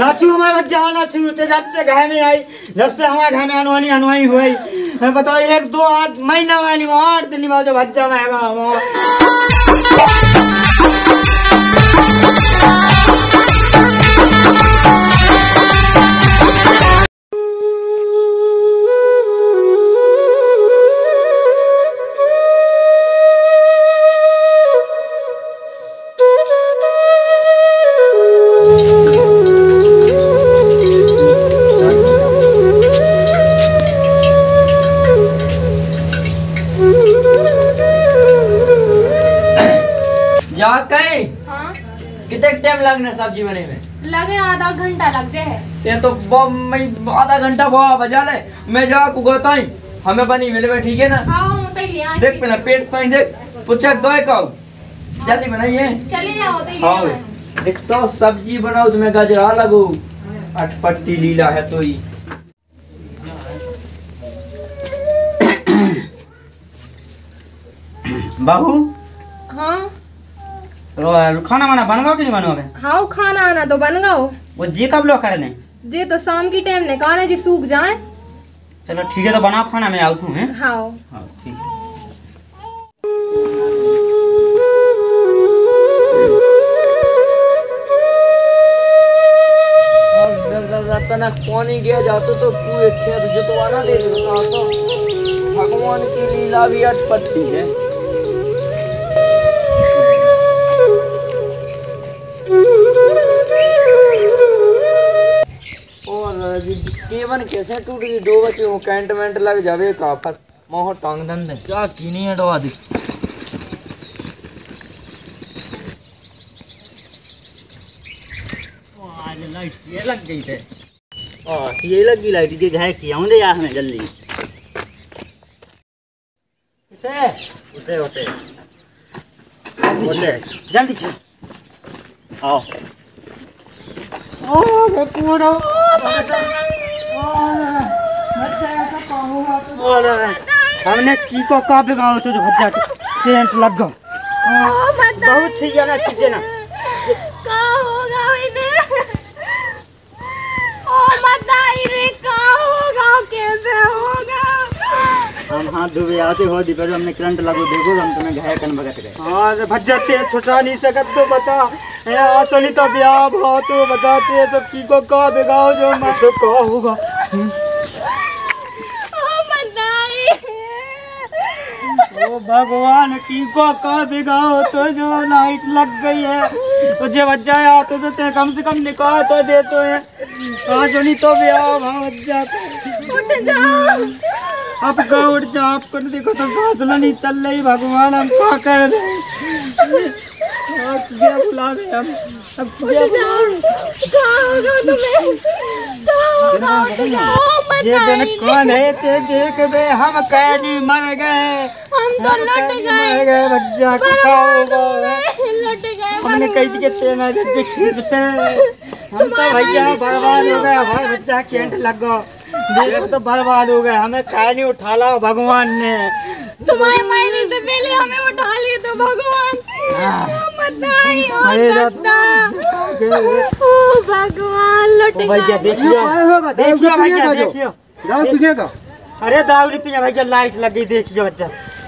नाचू हमारा बच्चा नाचू ते जब से घर में आई, जब से हमारे घर में अनवानी अनवाई हुई, मैं बताओ एक दो आठ महीना में निवार दिन निवार जो बच्चा मैं लगने सब्जी बने में लगे आधा घंटा लग जाए ते तो मैं आधा घंटा बवा बजा ले मैं जा कुगता हूं हमें बनी मिलवे ठीक है ना। हां होते ही आ देख पहले पेट पाई देख पूछा दोए का जल्दी बनाइए चले जाओ होते ही देख तो सब्जी बनाओ तुम्हें गजरा लगो अटपटी लीला है तो ही बाहू। हां खाना वाना बनवा के नहीं बनवा में। हाँ खाना आना तो बनवाओ वो जी कब लो करने जी तो शाम की टाइम ने कहना जी सूख जाए। चलो ठीक है तो बनाओ खाना मैं आउट हूँ। हाँ ठीक है। रतना पानी गया जातो तो पूरे खेत जोतवाना दे देता तो भगवान की लीला भी अटपटी है। केवन कैसे टूट गई दो बचे हो कैंटमेंट लग जावे काफत मोह टांग धंधे क्या की नहीं हटवा दी। ओ आज लाइट ये लग गई थे ओ ये लग गई लाइट के घाय किया हूं दे यार मैं जल्दी उठे उठे उठे उठे जल्दी चल आओ। ओ बेपूरो हमने की को का बिगाओ तो जो भज्जा टेंट लग गो बहुत छिया ना छिजे ना का होगा इने। ओ मदाई रे का होगा कैसे होगा हम हाथ धोवे आते हो दी पर हमने करंट लगो देखो हम तुम्हें घाय कन भगत रहे। हां भज्जा ते छुटा नहीं सकत तो बता असली तो ब्याह हो तो बताते है सब की को का बिगाओ जो मैं तो का होगा। ओ मदाई ओ भगवान की को का बिगाओ तो जो लाइट लग गई है तुझे बच्चा आते तो ते कम से कम निकाल तो दे तो है असली तो ब्याह हो बच्चा उठ जाओ अब का उठ जा आपको देखो तो सांस नहीं चल रही भगवान हम क्या कर रहे बुला रहे हम अब कौन है ते देख बे हम कैदी मर गए हम तो लट गए बच्चा हमने कैदी के तेना जज्जे खींचते हम तो भैया बर्बाद हो गए भाई बच्चा कैंट लगो देखो तो बर्बाद हो गए हमें कैदी उठा ला भगवान ने तुम्हारे मायने से पहले हमें उठा लिए तो भगवान भगवान लौटेगा। अरे दावली पिया भैया लाइट लग गई देखिए बच्चा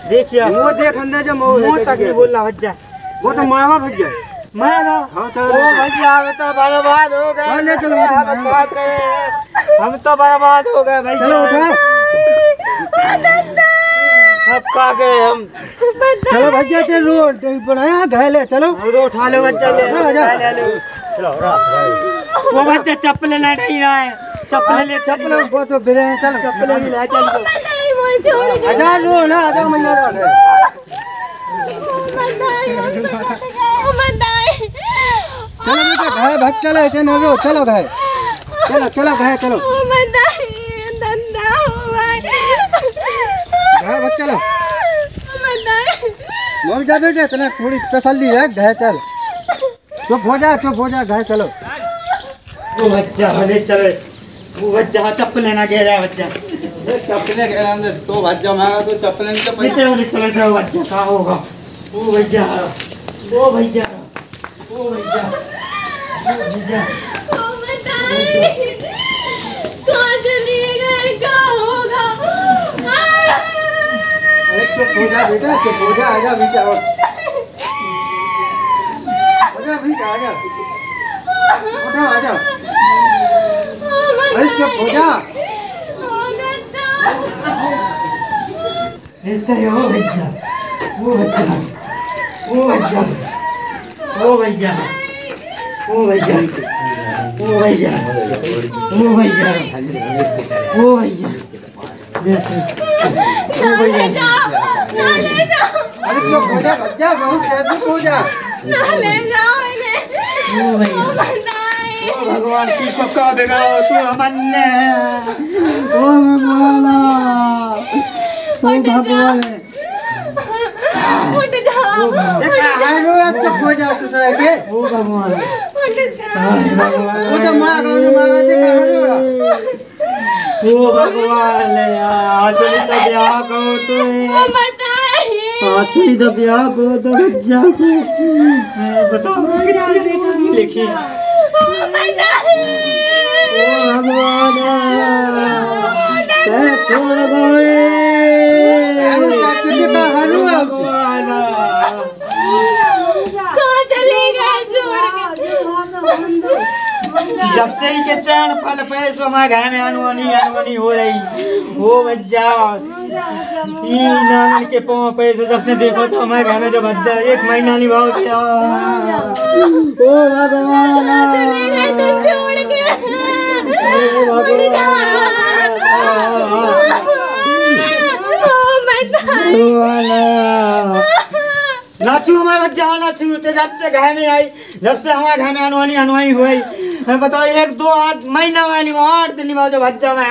देखिए वो देख अंदर जो मुंह तक नहीं बोल रहा बच्चा वो तो मावा भैया मावा भैया बता बर्बाद हो गए हम तो बर्बाद हो गए भैया अब कहाँ गए हम। चलो भैया चलो बनाया घायल चलो रो उठा लो बच्चा ले चलो वो बच्चा चप्पल ना नहीं रहा है चप्पल ले चप्पल वो तो बिरे हैं चलो चप्पल भी ले चलो आजा रो ना आजा महीना रो चलो बेटा घाय भाग चलो ऐसे ना रो चलो घाय चलो चलो घाय चलो चलो मर जा बेटे इतना थोड़ी तसल्ली है घर चल चुप हो जा घर चलो वो बच्चा हले चले वो बच्चा चप्पल लेना कह रहा है बच्चा चप्पल कह रहा है तो बच्चा मांगा तो चप्पल नहीं तो पैसे वो चले जाओ बच्चा का होगा वो भैया बेटा चुप जा, आजा बीचा, आजा बीचा, आजा उठा, आजा, अरे चुप हो जा, ऐसा ही हो बच्चा, वो बच्चा, वो बच्चा, वो भैया, वो भैया, वो भैया, वो भैया, वो भैया, ना ले जाओ, अरे तो पूजा बच्चा बहुत कैसे पूजा, ना ले जाओ इन्हें, ओ भगवान की पक्का बिगाओ तू हमने, ओ भगवाना, ओ भगवान, उठ जाओ, देखा हारू अब तो पूजा सुसाए के, ओ भगवान, उठ जाओ, उठ मारो मारो देखा हारू ओ भगवान ले आसुरी तो ब्याह को तो आसुरी तो ब्याह को तो बच्चा को बताओ लिखी ओ भगवान से छोड़ गए कहाँ चले गए छोड़ जब से ही के चैन फल पे सो मैं घर में अनहोनी अनहोनी हो रही वो बच्चा ये नान के पाँव पे सो जब से देखो तो मैं घर में जो बच्चा एक महीना नहीं भाव किया ओ भगवान नाचू हमारा बच्चा नाचू तो जब से घर में आई जब से हमारे घर में अनहोनी अनहोनी हुई मैं बताओ एक दो आठ महीना में नहीं आठ दिन बाद जब बच्चा में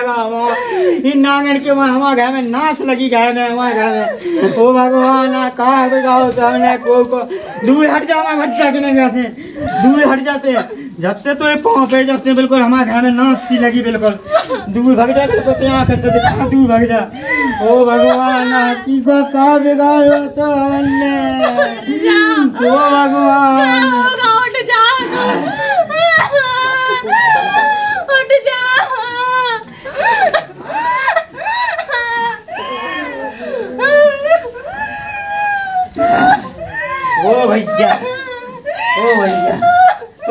इन नागन के वहाँ हमारे घर में नाच लगी घर में हमारे घर में ओ भगवान कहा बिगाओ तो हमने को दूर हट जाओ मैं बच्चा के नहीं से दूर हट जाते जब से तो ये पहुँच गए जब से बिल्कुल हमारे घर में नाच सी लगी बिल्कुल दूर भाग जाए बिल्कुल तो यहाँ कर सकते दूर भाग जा ओ भगवान की को कहा बिगाओ तो हमने ओ भगवान ओ भैया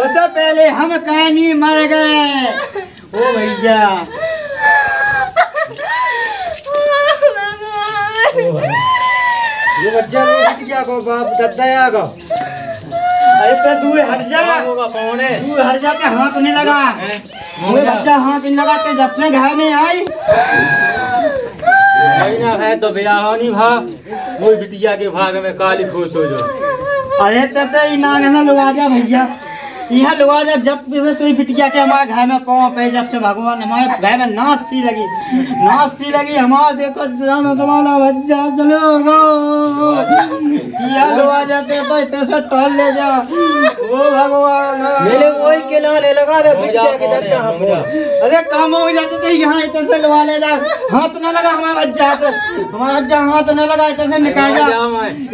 उससे पहले हम कहीं मर गए ओ भैया ये बच्चा रोज क्या को बाप दत्ताया को अरे तो दूर हट जा दूर हट जा के हाथ नहीं लगा वो बच्चा हाथ नहीं लगाते जब से घर में आई महीना है तो ब्याह नहीं भा वो बिटिया के भाग में काली खुश हो जाओ अरे तब नागना लुगा जा भैया यहाँ लुगा जा जब से तुम बिटिया के हमारे घर में पाँव पे जब से भगवान हमारे घर में नाच सी लगी हमारा देखो जानो तुम्हारा बच्चा चलो यहाँ लुगा जाते तो इतने से टॉल ले जा ओ भगवान ले ले वही के ना ले लगा दे बिटिया के जब तक हम अरे काम हो जाते थे यहाँ इतने से लुगा ले जा हाथ न लगा हमारा बच्चा हमारा बच्चा हाथ न लगा इतने से निकाल जा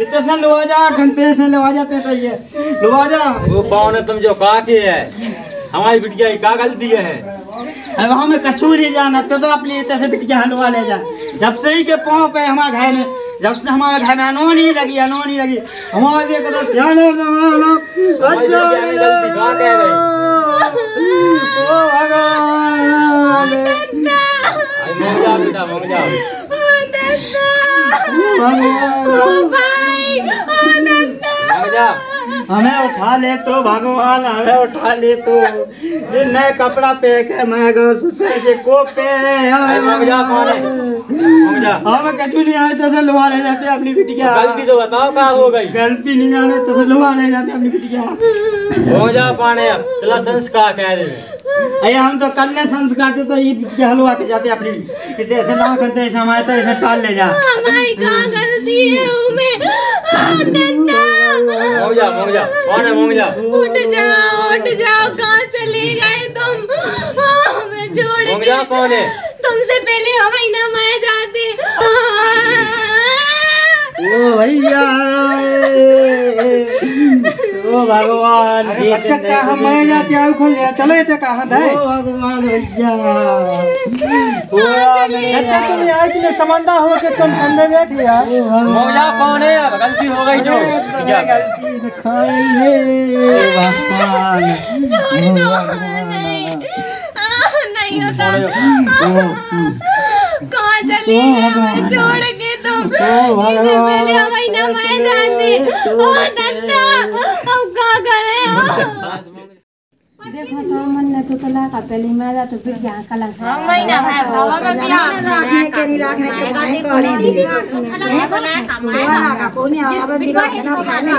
इतने से लुगा जा घंटे से लुगा जाते थे ये लुगा जा वो पाँव ने तुम जो कहा के है हमारी बिटिया की क्या गलती है अब हमें कछु नहीं जाना तो आप लेते से बिटिया हलवा ले जा जब से ही के पाँव पे हमारे घर में जब से हमारे घर में अनहोनी लगी हमारे देख तो सियानो जमानो अच्छा ओ भगवान मजा बेटा मजा ओ भाई ओ दत्ता मजा हमें उठा ले तो भगवान हमें उठा ले तो जो नए कपड़ा पैक है मैं को पे हम कचू नहीं आए तो लुभा ले जाते अपनी बिटिया गलती तो बताओ क्या हो गई गलती नहीं आने तो लुभा ले जाते अपनी बिटिया हो जा पाने अब चला संस्कार कह रहे अरे हम तो कल ने संस्कार तो ये बिटिया हलवा के जाते अपनी ऐसे ना करते ऐसे हमारे तो ऐसे टाल ले जा हमारी क्या गलती है उठ जाओ कहाँ चले गए तुम मैं छोड़ के तुमसे पहले हम ही ना मैं जाते ओ भैया ओ भगवान जी का हम मैं जाते आओ खोल ले चलो ये कहां है ओ भगवान भैया पूरा नहीं तुम यहां इतने समंदा हो के तुम समझे बैठे यार मौला कौन है अब गलती हो गई जो गलती दिखाई है भगवान नहीं होता कहां चली मैं छोड़ के ओ भगवान हमारी ना मैं जानती ओ नन्ना अब का करे देखो तो मन्ना तो कला का पहली मजा तो फिर यहां कला हां महीना है हवा का बिना रखने के नहीं करी है कला का कोनी आवे बिना ना खाने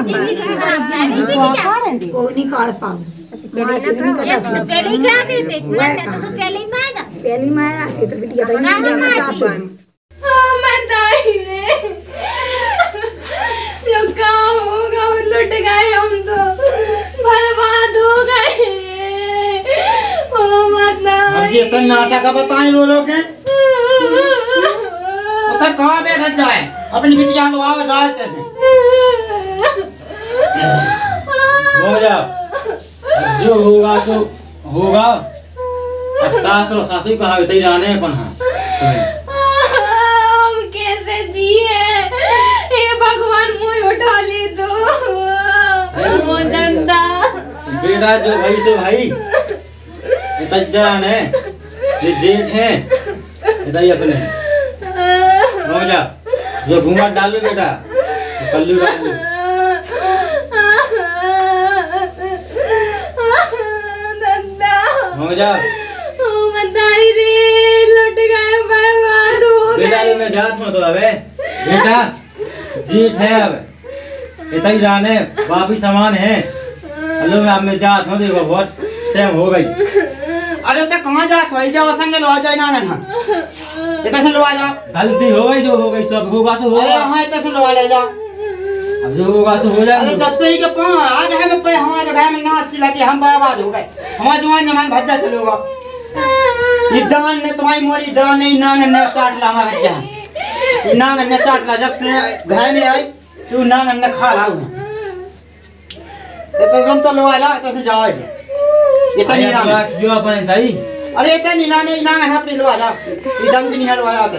नहीं कोनी काल पाऊं पहले ना तो पहले ही क्या देते मैं तो पहले ही मजा तो बिटिया तो नहीं आता गए हम तो बर्बाद हो गए ओ माता ये तो नाटक बताएं रो रो के पता कहां बैठा जाए अपनी बिटिया को आवाज आए कैसे हो जा जो होगा सो होगा सासुर सासू कहा होते रहने अपन हां हम कैसे जिए हे भगवान मुंह उठा ले दो बेटा जो भाई से भाई जान है ये जेठ है अपने मौजा जो घूमा डाल लो बेटा पल्लू डाल लो मौजा बेटा मैं जात हूँ तो अबे बेटा जेठ है अब इतना ही जान है बापी समान है हेलो मैं आप में जात हूँ देखो बहुत सेम हो गई अरे तो कहाँ जात वही जाओ संग लो आ जाए ना ना इतना से लो आ जा गलती हो गई जो हो गई सब होगा सो हो अरे हाँ इतना से लो आ ले जा अब जो होगा सो हो जाए अरे जब से ही के पाँव आज है मैं पे हमारे घर में नाच सिला के हम बर्बाद हो गए हमारे जवान जवान भज्जा से लोगा ये डान ने तुम्हारी मोरी डान नहीं ना ने चाट ला हमारे बच्चा ना ने चाट ला जब से घर में आई तू ना ने खा रहा हूँ तो तुम तो लो आला तो से जाओ ये तो नहीं ना जो अपन सही अरे ये तो नहीं ना नहीं ना अपने लो आला ये दंग भी नहीं लो आला तो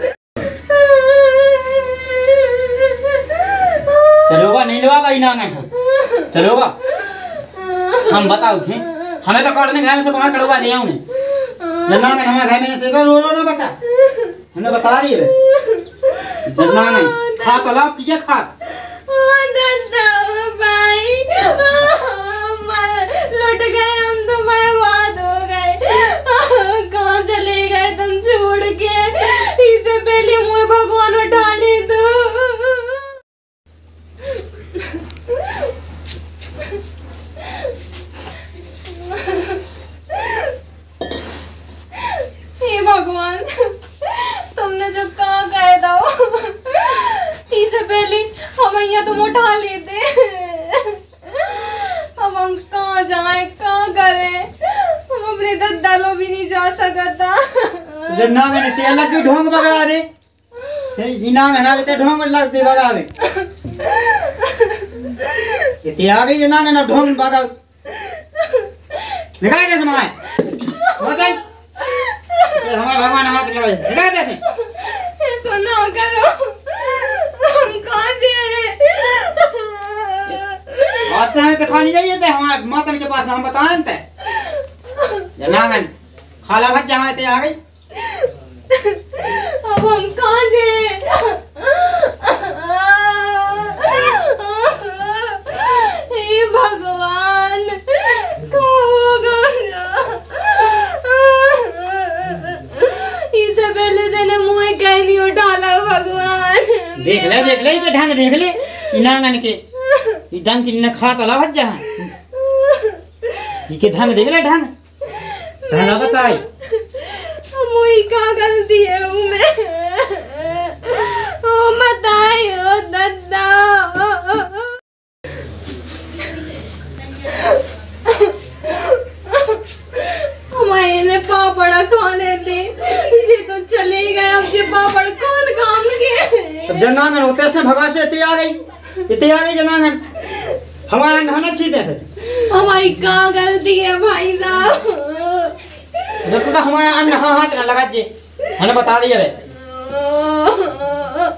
चलोगा नहीं लोगा ही ना चलोगा हम बताओ थे हमें तो काटने घर में से वहां कड़वा दिया उन्हें ना ना हमारे घर में से रो रो ना बता हमने बता दिए बे ना ना खा तो ला पिए खा लुट गए हम तो बर्बाद हो गए कहाँ चले गए तुम छोड़ के इससे पहले मुझे भगवान उठा ले दो हे भगवान तुमने जो कहा कह दो इससे पहले हम यहाँ तुम उठा लेते हम कहाँ जाए कहाँ करे हम अपने दस डालो भी नहीं जा सकता ना मैंने तेल के ढोंग बगा दे ना ना बेटे ढोंग लग दे बगा दे ये त्याग ये ना ना ढोंग बगा निकाल दे समय हो जाए हमारे भगवान हाथ लगे निकाल दे से सुनो करो हम कहाँ जाए और से हमें तो खानी चाहिए थे हमारे मातन के पास हम बता देते जनांगन खाला भज जहाँ ते आ गई अब हम कहाँ जाए हे भगवान कहाँ होगा इससे पहले तेने मुँह कहीं नहीं उठाला भगवान देख ले ये ढंग देख ले जनांगन के ये ढंग की न खा तो ला भज्जा ये के ढंग देख ले ढंग पहला बताई मोई का गलती है मैं ओ मताई ओ दादा हमारे ने पापड़ा खाने दे जे तो चले गए अब जे पापड़ कौन काम के अब जनांगन होते से भगा से ते आ गई इतने आ गई जनांगन हमारा नहाना चाहिए था। हमारी कहाँ गलती है भाई साहब? देखो का हमारा नहा हाथ ना लगा जे, मैंने बता दिया बे।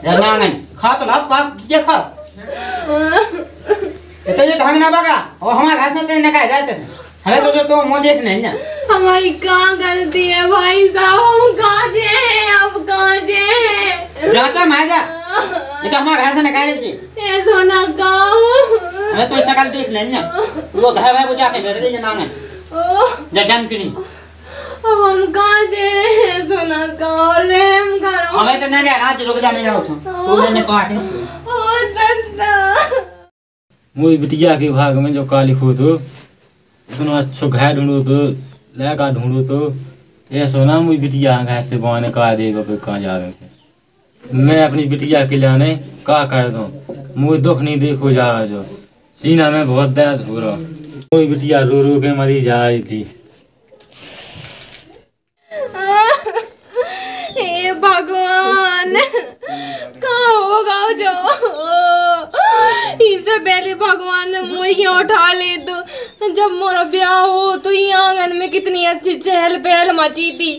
जरना आंगन खा तो लाभ का क्या खा? इतना जो ढंग ना बगा और हमारे घर से कहीं ना कहीं जाते हैं। हमें तो जो तो मुँह देख नहीं ना। हमारी कहाँ गलती है भाई साहब? हम कहाँ जे हैं अब, कहाँ जे हैं? जाचा माजा लेकिन हमारे घर से निकाल दीजिए। ऐसा ना गाओ। हमें तो इसका गलती नहीं ना। वो घर भाई बुझा के बैठ गए ना ना। जड्डम क्यों नहीं? अब हम कहाँ जे हैं? ऐसा ना गाओ रे हम करो। हमें तो नहीं जाना चलो के जाने जाओ तुम। तुमने कहा कि ओ तत्ता। मुझे बिटिया के भाग में जो काली खो तो इतना अच्छा घर ढूंढो तो लड़का ढूंढो तो ये सोना मुझे बिटिया घर से बहाने कहा दे बाबे कहाँ जा रहे थे। मैं अपनी बिटिया के लाने कहा कर दूँ। मुझे दुख नहीं देखो जा रहा जो सीना में बहुत दर्द हो रहा। मुझे बिटिया रो रो के मरी जा रही थी। हे भगवान कहाँ होगा जो इससे पहले भगवान ने मुझे उठा ले तो जब मोरा ब्याह हो तो ये आंगन में कितनी अच्छी चहल पहल मची थी।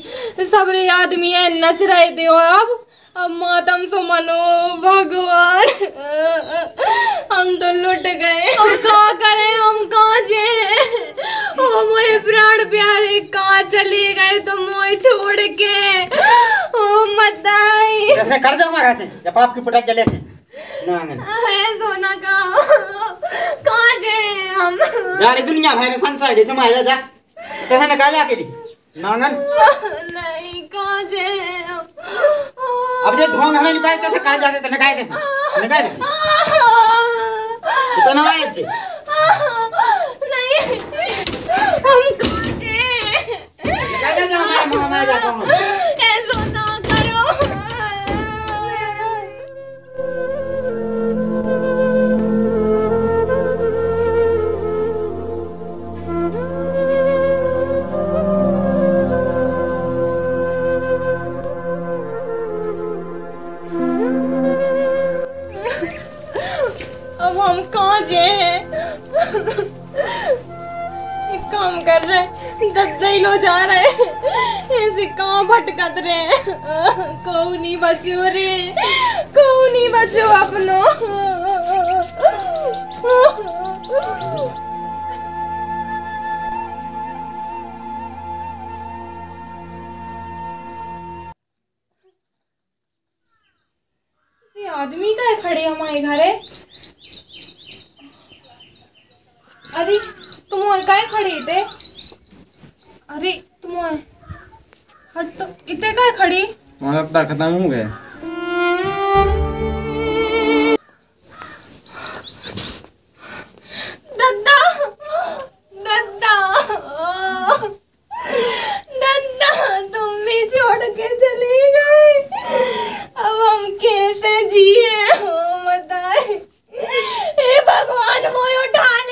सबरे आदमी है नच रहे थे और अब मातम सुमनो भगवान हम तो लुट गए। अब क्या करें हम कहाँ जाए? ओ मोए प्राण प्यारे कहाँ चले गए तो मोए छोड़ के? ओ मताई जैसे कर जाओ मैं कैसे जब आपकी पटाख जले सोना कहाँ जाए हम? जा रही दुनिया भाई में संसार देश में आया जा कैसे ना कहाँ जा के नांगन नहीं कहाँ जाए हम? अब जो ढोंग हमें निकाल कैसे कहाँ जाते तो निकाल देते इतना आया जी नहीं हम कहाँ जाए? निकाल जा हमारे जाता हूँ। जा रहे ऐसे कहाँ भटकत रहे? कोनी बचो रे कोनी बचो अपनो। ये आदमी का खड़े हमारे घरे। अरे तुम और का खड़े थे? अरे तुम हट तो इतने का खड़ी लगता खत्म हो गए। दद्दा दद्दा दद्दा तुम भी छोड़ के चली गई। अब हम कैसे जी रहे हो बताए? हे भगवान मुझे उठा ले।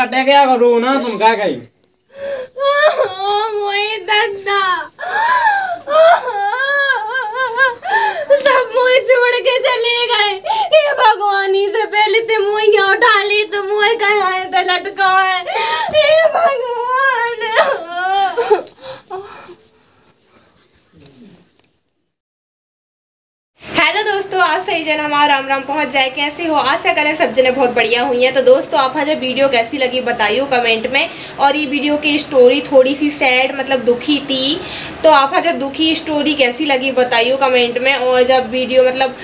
कटे क्या करूँ ना तुम क्या कहीं? मोई दद्दा सब मोई छोड़ के चले गए। ये भगवानी से पहले ते मोई यहाँ उठा ली तो मोई कहाँ है तो लटका है। ये भगवान दोस्तों आज सही जन हमारा राम राम पहुँच जाए। कैसे हो? आशा करें सब जने बहुत बढ़िया हुई हैं। तो दोस्तों आप हमें वीडियो कैसी लगी बताइयो कमेंट में। और ये वीडियो की स्टोरी थोड़ी सी सैड मतलब दुखी थी तो आप हमें दुखी स्टोरी कैसी लगी बताइयो कमेंट में। और जब वीडियो मतलब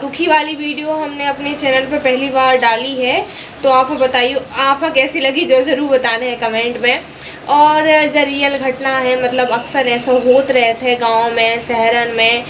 दुखी वाली वीडियो हमने अपने चैनल पर पहली बार डाली है तो आप बताइए आप कैसी लगी जो ज़रूर बताना है कमेंट में। और रियल घटना है मतलब अक्सर ऐसा होते रहे थे गांव में शहरन में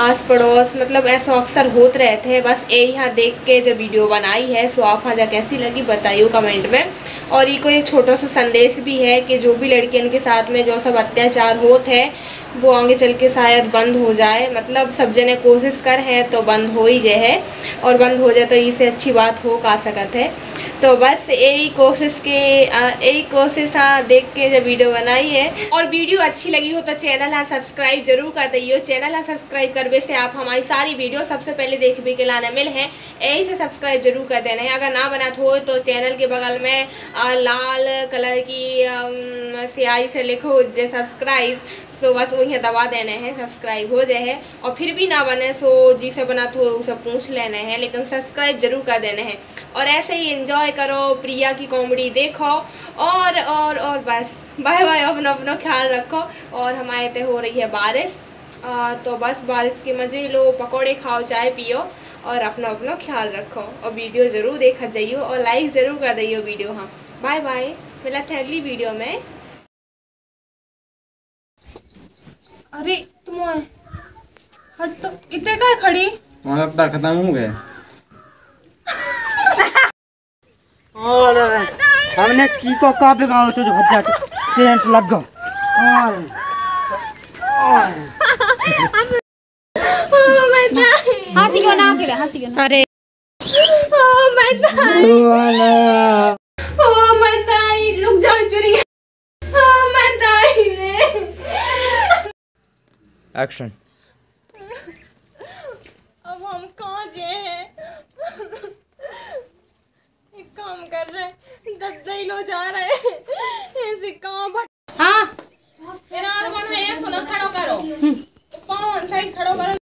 आस पड़ोस मतलब ऐसा अक्सर होते रहे थे। बस ये यहाँ देख के जो वीडियो बनाई है सो आप हजा कैसी लगी बताइयो कमेंट में। और ये कोई छोटा सा संदेश भी है कि जो भी लड़कियों के साथ में जो सब अत्याचार होते हैं वो आगे चल के शायद बंद हो जाए, मतलब सब जने कोशिश कर है तो बंद हो ही जाए, और बंद हो जाए तो इससे अच्छी बात हो का सकत है। तो बस यही कोशिश देख के जब वीडियो बनाई है, और वीडियो अच्छी लगी हो तो चैनल सब्सक्राइब जरूर कर दियो। चैनल सब्सक्राइब करने से आप हमारी सारी वीडियो सबसे पहले देख भी के लाने मिल है, यही से सब्सक्राइब जरूर कर देना है। अगर ना बनात हो तो चैनल के बगल में लाल कलर की स्याही से लिखो जे सब्सक्राइब, सो बस वहीं दबा देने हैं, सब्सक्राइब हो जाए। और फिर भी ना बने सो जी से बना तो उसे पूछ लेने हैं, लेकिन सब्सक्राइब जरूर कर देने हैं। और ऐसे ही एंजॉय करो, प्रिया की कॉमेडी देखो, और बस बाय बाय। अपना अपना ख्याल रखो, और हमारे यहाँ हो रही है बारिश, तो बस बारिश के मज़े लो, पकौड़े खाओ, चाय पियो, और अपना अपना ख्याल रखो। और वीडियो ज़रूर देखा जाइयो, और लाइक ज़रूर कर दियो वीडियो। हाँ, बाय बाय, मिलते हैं अगली वीडियो में। अरे तुम हट तो, इतने का खड़ी मानवता खत्म हो गए। और हमने की को का बिगाओ तो जो भज्जा के करंट लग गया। हंसी क्यों ना आके, हंसी क्यों ना। अरे ओ माय ताई रुक जाओ चुरी। एक्शन। अब हम कहाँ जाए हैं? एक काम कर रहे हैं, दद्दाई लो जा रहे हैं, ऐसे कहाँ भट। हाँ। मेरा आदमी है यार, सुनो खड़ो करो। पाँव वन साइड खड़ो करो।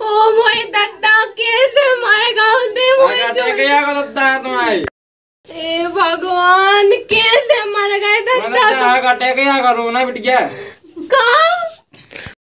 ओ मोए दद्दा कैसे हमारे गाँव दे मोए जो। क्या को दद्दा है तुम्हारी? ए भगवान कैसे मर गए दद्दा। मदद से आकर टेक या करो ना बिटिया।